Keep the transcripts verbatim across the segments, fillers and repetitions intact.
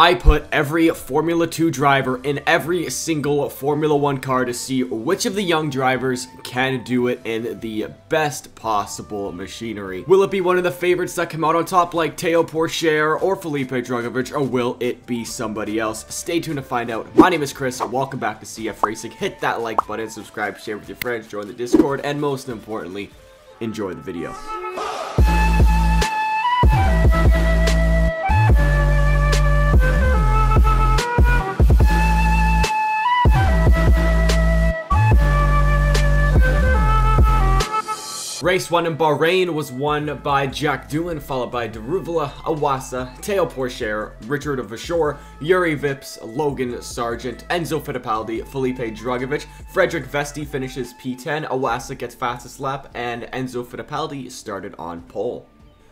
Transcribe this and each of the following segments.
I put every Formula two driver in every single Formula one car to see which of the young drivers can do it in the best possible machinery. Will it be one of the favorites that come out on top like Theo Pourchaire or Felipe Drugovich, or will it be somebody else? Stay tuned to find out. My name is Chris, welcome back to C F Racing. Hit that like button, subscribe, share with your friends, join the Discord, and most importantly, enjoy the video. Race one in Bahrain was won by Jack Doohan, followed by Daruvala, Iwasa, Theo Pourchaire, Richard Verschoor, Yuri Vips, Logan Sargeant, Enzo Fittipaldi, Felipe Drugovich. Frederik Vesti finishes P ten, Iwasa gets fastest lap, and Enzo Fittipaldi started on pole.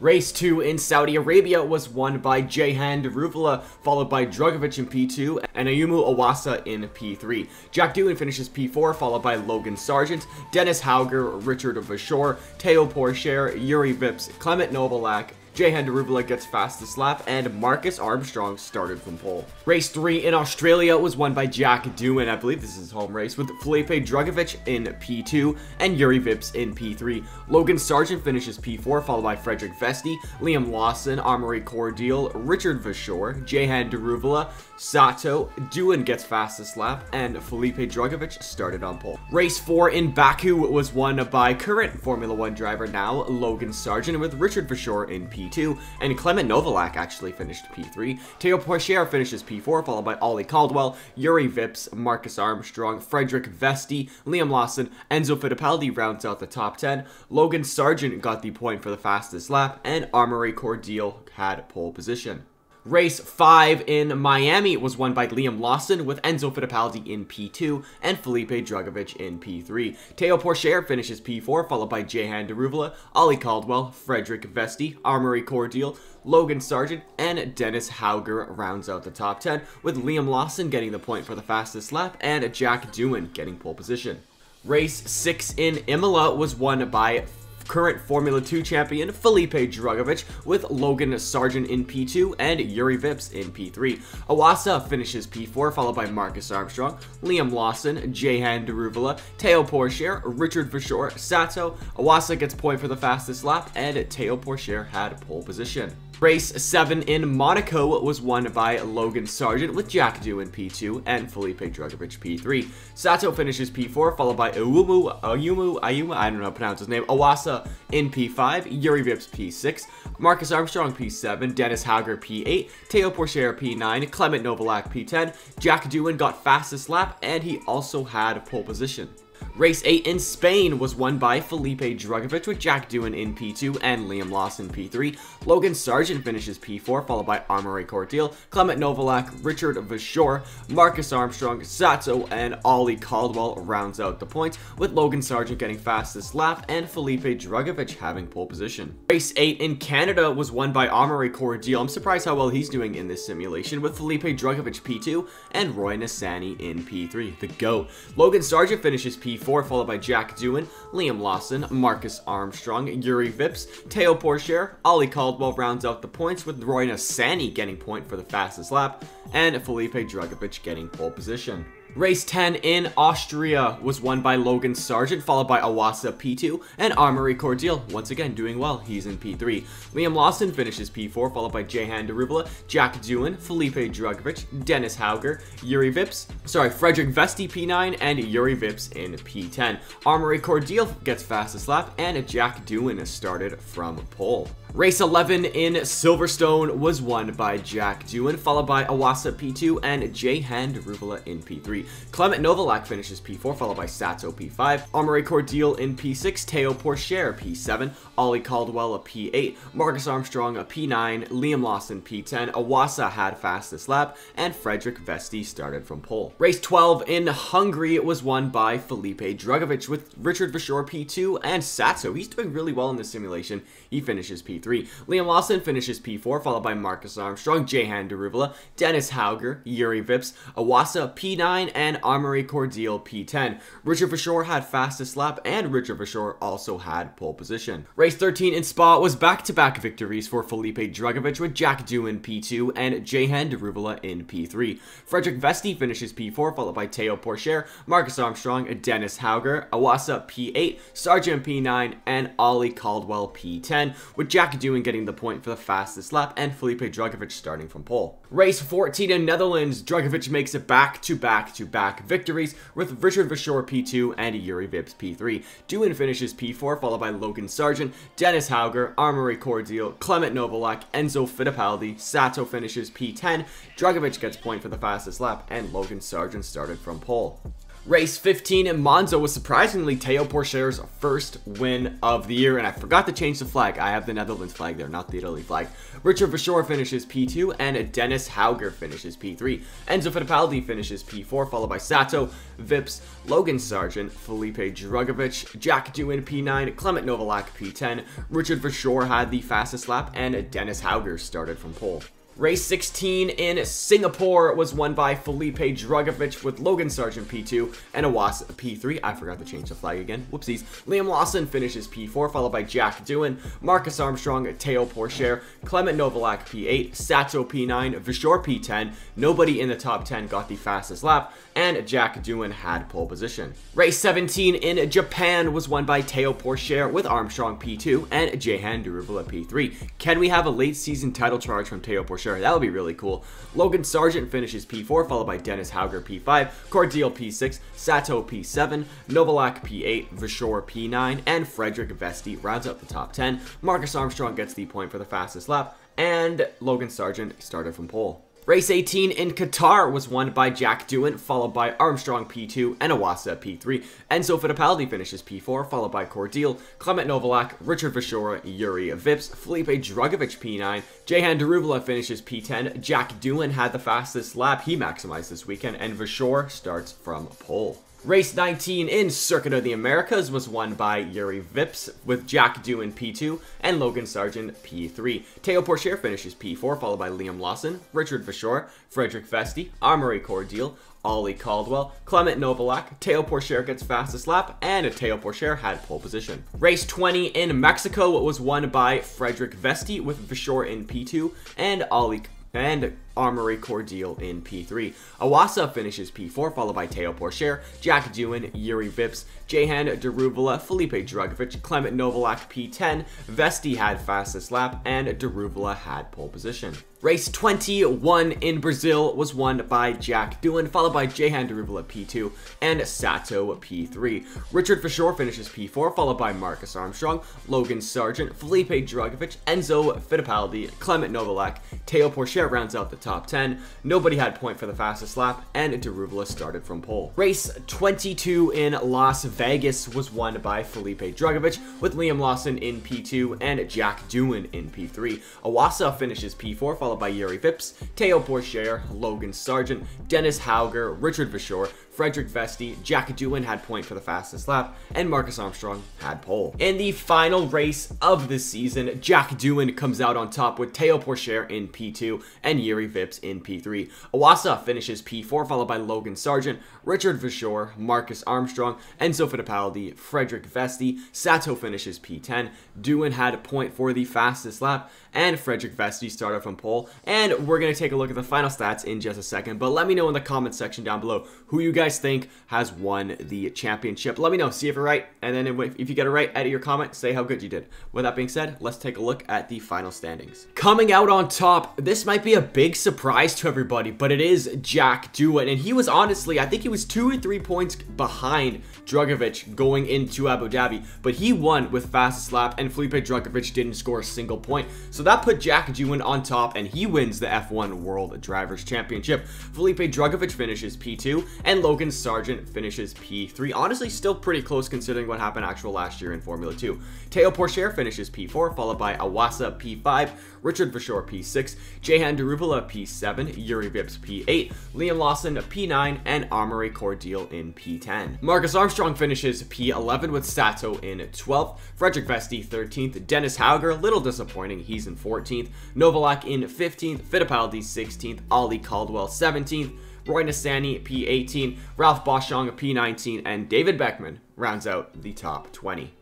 Race two in Saudi Arabia was won by Jehan Daruvala, followed by Drugovich in P two and Ayumu Iwasa in P three. Jack Doohan finishes P four, followed by Logan Sargeant, Dennis Hauger, Richard Verschoor, Theo Pourchaire, Yuri Vips, Clement Novalak. Jehan Daruvala gets fastest lap, and Marcus Armstrong started from pole. Race three in Australia was won by Jack Doohan, I believe this is his home race, with Felipe Drugovich in P two and Yuri Vips in P three. Logan Sargeant finishes P four, followed by Frederik Vesti, Liam Lawson, Amaury Cordeel, Richard Verschoor, Jehan Daruvala, Sato. Doohan gets fastest lap, and Felipe Drugovich started on pole. Race four in Baku was won by current Formula one driver now, Logan Sargeant, with Richard Verschoor in P three. P two, and Clement Novalak actually finished P three. Theo Pourchaire finishes P four, followed by Ollie Caldwell, Yuri Vips, Marcus Armstrong, Frederik Vesti, Liam Lawson. Enzo Fittipaldi rounds out the top ten. Logan Sargeant got the point for the fastest lap, and Amaury Cordeel had pole position. Race five in Miami was won by Liam Lawson, with Enzo Fittipaldi in P two and Felipe Drugovich in P three. Theo Pourchaire finishes P four, followed by Jehan Daruvala, Ollie Caldwell, Frederik Vesti, Amaury Cordeel, Logan Sargeant, and Dennis Hauger rounds out the top ten, with Liam Lawson getting the point for the fastest lap and Jack Doohan getting pole position. Race six in Imola was won by current Formula two champion Felipe Drugovich, with Logan Sargeant in P two and Yuri Vips in P three. Iwasa finishes P four, followed by Marcus Armstrong, Liam Lawson, Jehan Daruvala, Theo Pourchaire, Richard Verschoor, Sato. Iwasa gets point for the fastest lap, and Theo Pourchaire had pole position. Race seven in Monaco was won by Logan Sargeant, with Jack Doohan P two and Felipe Drugovich P three. Sato finishes P four, followed by Ayumu, Ayumu, Ayumu, I don't know how to pronounce his name, Iwasa in P five, Yuri Vips P six, Marcus Armstrong P seven, Dennis Hauger P eight, Theo Pourchaire P nine, Clement Novalak P ten. Jack Doohan got fastest lap, and he also had pole position. Race eight in Spain was won by Felipe Drugovich, with Jack Doohan in P two and Liam Lawson P three. Logan Sargeant finishes P four, followed by Amaury Cordeel, Clement Novalak, Richard Verschoor, Marcus Armstrong, Sato, and Ollie Caldwell rounds out the points, with Logan Sargeant getting fastest lap and Felipe Drugovich having pole position. Race eight in Canada was won by Amaury Cordeel. I'm surprised how well he's doing in this simulation, with Felipe Drugovich P two and Roy Nissany in P three. The GOAT. Logan Sargeant finishes P four, followed by Jack Doohan, Liam Lawson, Marcus Armstrong, Yuri Vips, Theo Pourchaire. Ollie Caldwell rounds out the points, with Roy Nissany getting point for the fastest lap and Felipe Drugovich getting pole position. Race ten in Austria was won by Logan Sargeant, followed by Iwasa P two and Amaury Cordeel, once again doing well, he's in P three. Liam Lawson finishes P four, followed by Jehan Daruvala, Jack Doohan, Felipe Drugovich, Dennis Hauger, Yuri Vips, sorry, Frederik Vesti P nine and Yuri Vips in P ten. Amaury Cordeel gets fastest lap and Jack Doohan started from pole. Race eleven in Silverstone was won by Jack Doohan, followed by Iwasa P two and Jehan Daruvala in P three. Clement Novalak finishes P four, followed by Sato P five, Amaury Cordeel in P six, Theo Pourchaire P seven, Ollie Caldwell a P eight, Marcus Armstrong a P nine, Liam Lawson P ten, Iwasa had fastest lap, and Frederik Vesti started from pole. Race twelve in Hungary was won by Felipe Drugovich, with Richard Verschoor P two and Sato. He's doing really well in this simulation. He finishes P two. P three. Liam Lawson finishes P four, followed by Marcus Armstrong, Jehan Daruvala, Dennis Hauger, Yuri Vips, Iwasa P nine, and Amaury Cordeel P ten. Richard Verschoor had fastest lap, and Richard Verschoor also had pole position. Race thirteen in Spa was back-to-back -back victories for Felipe Drugovich, with Jack Doohan P two and Jehan Daruvala in P three. Frederik Vesti finishes P four, followed by Theo Pourchaire, Marcus Armstrong, Dennis Hauger, Iwasa P eight, Sargeant P nine, and Ollie Caldwell P ten, with Jack Doohan getting the point for the fastest lap and Felipe Drugovich starting from pole. Race fourteen in Netherlands, Drugovich makes it back-to-back-to-back victories with Richard Verschoor P two and Yuri Vips P three. Doohan finishes P four, followed by Logan Sargeant, Dennis Hauger, Amaury Cordeel, Clement Novalak, Enzo Fittipaldi. Sato finishes P ten, Drugovich gets point for the fastest lap, and Logan Sargeant started from pole. Race fifteen in Monza was surprisingly Theo Pourchaire's first win of the year, and I forgot to change the flag. I have the Netherlands flag there, not the Italy flag. Richard Verschoor finishes P two, and Dennis Hauger finishes P three. Enzo Fittipaldi finishes P four, followed by Sato, Vips, Logan Sargeant, Felipe Drugovich, Jack Doohan P nine, Clement Novalak P ten. Richard Verschoor had the fastest lap, and Dennis Hauger started from pole. Race sixteen in Singapore was won by Felipe Drugovich with Logan Sargeant P two and Iwasa P three. I forgot to change the flag again. Whoopsies. Liam Lawson finishes P four, followed by Jack Doohan, Marcus Armstrong, Theo Pourchaire, Clement Novalak P eight, Sato P nine, Verschoor P ten. Nobody in the top ten got the fastest lap, and Jack Doohan had pole position. Race seventeen in Japan was won by Theo Pourchaire with Armstrong P two and Jehan Daruvala P three. Can we have a late season title charge from Theo Pourchaire? That would be really cool. Logan Sargeant finishes P four, followed by Dennis Hauger P five, Cordeel P six, Sato P seven, Novalak P eight, Verschoor P nine, and Frederik Vesti rounds up the top ten. Marcus Armstrong gets the point for the fastest lap, and Logan Sargeant started from pole. Race eighteen in Qatar was won by Jack Doohan, followed by Armstrong P two and Iwasa P three. Enzo Fittipaldi finishes P four, followed by Cordeel, Clement Novalak, Richard Verschoor, Yuri Vips, Felipe Drugovich P nine, Jehan Daruvala finishes P ten, Jack Doohan had the fastest lap, he maximized this weekend, and Verschoor starts from pole. Race nineteen in Circuit of the Americas was won by Yuri Vips with Jack Doohan P two and Logan Sargeant P three. Theo Pourchaire finishes P four, followed by Liam Lawson, Richard Verschoor, Frederik Vesti, Amaury Cordeel, Ollie Caldwell, Clement Novalak. Theo Pourchaire gets fastest lap, and Theo Pourchaire had pole position. Race twenty in Mexico was won by Frederik Vesti with Verschoor in P two and Ollie and Amaury Cordeel in P three. Iwasa finishes P four, followed by Theo Pourchaire, Jack Doohan, Yuri Vips, Jehan Daruvala, Felipe Drugovich, Clement Novalak P ten, Vesti had fastest lap, and Daruvala had pole position. Race twenty-one in Brazil was won by Jack Doohan, followed by Jehan Daruvala P two and Sato P three. Richard Verschoor finishes P four, followed by Marcus Armstrong, Logan Sargeant, Felipe Drugovich, Enzo Fittipaldi, Clement Novalak. Theo Pourchaire rounds out the top ten. Nobody had point for the fastest lap, and Daruvala started from pole. Race twenty-two in Las Vegas was won by Felipe Drugovich with Liam Lawson in P two and Jack Doohan in P three. Iwasa finishes P four, followed by Yuri Vips, Theo Pourchaire, Logan Sargeant, Dennis Hauger, Richard Verschoor, Frederik Vesti, Jack Doohan had point for the fastest lap, and Marcus Armstrong had pole. In the final race of the season, Jack Doohan comes out on top with Theo Pourchaire in P two and Yuri Vips in P three. Iwasa finishes P four, followed by Logan Sargeant, Richard Verschoor, Marcus Armstrong, Enzo Fittipaldi, Frederik Vesti. Sato finishes P ten, Doohan had a point for the fastest lap, and Frederik Vesti started from pole. And we're going to take a look at the final stats in just a second, but let me know in the comment section down below who you guys guys think has won the championship. Let me know, see if you're right, and then if you get it right, edit your comment, say how good you did. With that being said, let's take a look at the final standings. Coming out on top, this might be a big surprise to everybody, but it is Jack Doohan, and he was honestly, I think he was two or three points behind Drugovich going into Abu Dhabi, but he won with fastest lap, and Felipe Drugovich didn't score a single point, so that put Jack Doohan on top, and he wins the F one World Drivers Championship. Felipe Drugovich finishes P two, and Logan Logan Sargeant finishes P three. Honestly, still pretty close considering what happened actual last year in Formula two. Theo Pourchaire finishes P four, followed by Iwasa P five, Richard Verschoor P six, Jehan Daruvala P seven, Yuri Vips P eight, Liam Lawson P nine, and Amaury Cordeel in P ten. Marcus Armstrong finishes P eleven with Sato in twelfth, Frederik Vesti thirteenth, Dennis Hauger, little disappointing, he's in fourteenth, Novalak in fifteenth, Fittipaldi sixteenth, Ollie Caldwell seventeenth, Roy Nissany P eighteen, Ralph Boschung P nineteen, and David Beckmann rounds out the top twenty.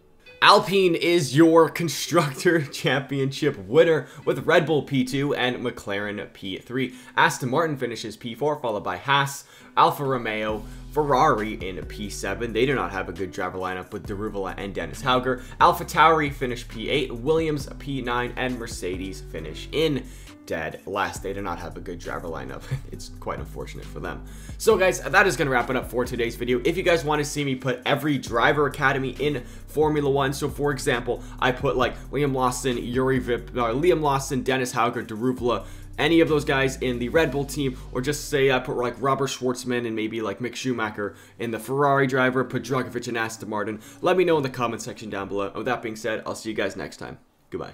Alpine is your Constructor Championship winner with Red Bull P two and McLaren P three. Aston Martin finishes P four, followed by Haas, Alfaromeo, Ferrari in P seven. They do not have a good driver lineup with Daruvala and Dennis Hauger. Alphatauri finish P eight, Williams P nine, and Mercedes finish in dead last. They do not have a good driver lineup. It's quite unfortunate for them. So guys, that is going to wrap it up for today's video. If you guys want to see me put every driver academy in Formula one, so for example, I put like Liam Lawson, Yuri Vip, uh, Liam Lawson, Dennis Hauger, Daruvala, any of those guys in the Red Bull team, or just say I put like Robert Schwartzman and maybe like Mick Schumacher in the Ferrari driver, put Drugovich and Aston Martin. Let me know in the comment section down below. And with that being said, I'll see you guys next time. Goodbye.